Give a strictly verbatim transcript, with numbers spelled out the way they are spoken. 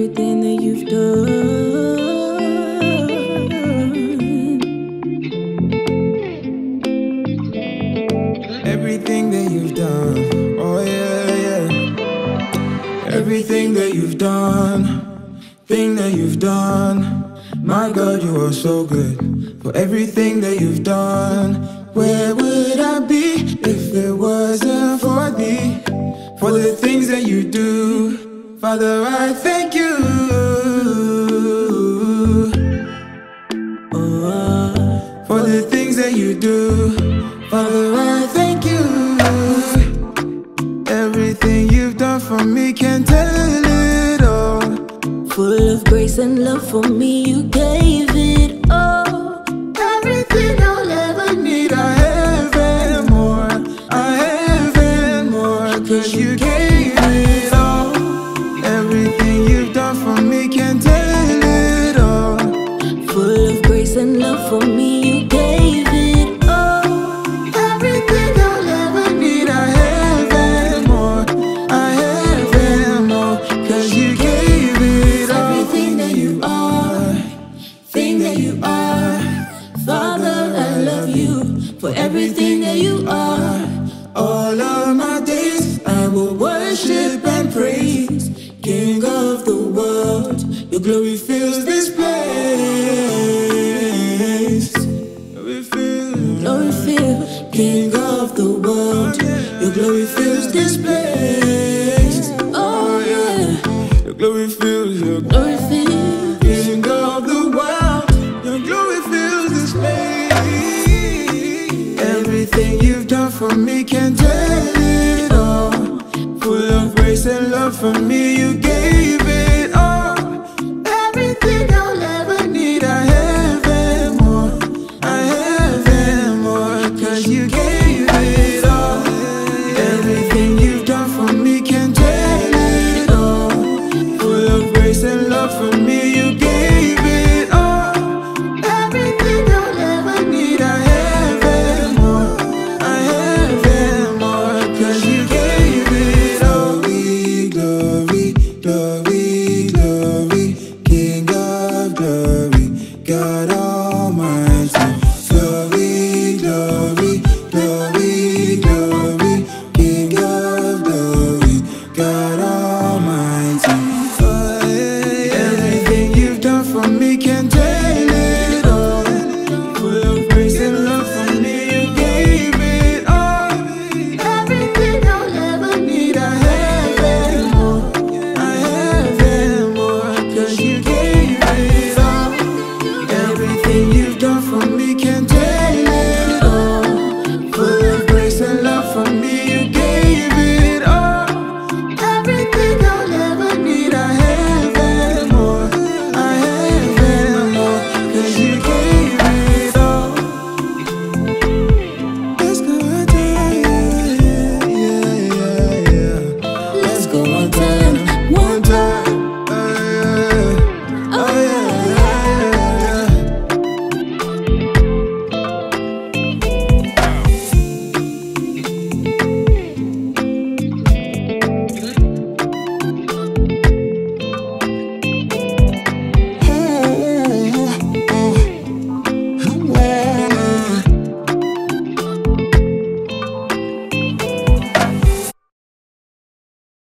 everything that you've done. Everything that you've done, oh yeah, yeah. Everything that you've done, thing that you've done. My God, you are so good. For everything that you've done, where would I be if it wasn't for thee? For the things that you do, Father, I thank you. Oh, for the things that you do, Father, I thank you. Everything you've done for me, can't tell it all. Full of grace and love for me, you gave it all. Everything I'll ever need, I have and more. I have and more, cause you gave it all. Everything you've done for me, can't tell it all. Full of grace and love for me, you gave it all. Everything I'll ever need, I have and more. I have and more, cause you gave it all. Father, I love you for everything that you are. All of my days I will worship and praise. King of the world, your glory fills this place. Glory fills, glory fills. King of the world, your glory fills this place. Oh yeah, your glory fills, your glory fills. King of the world, your glory fills. Everything you've done for me, can't tell it all. Full of grace and love for me, you gave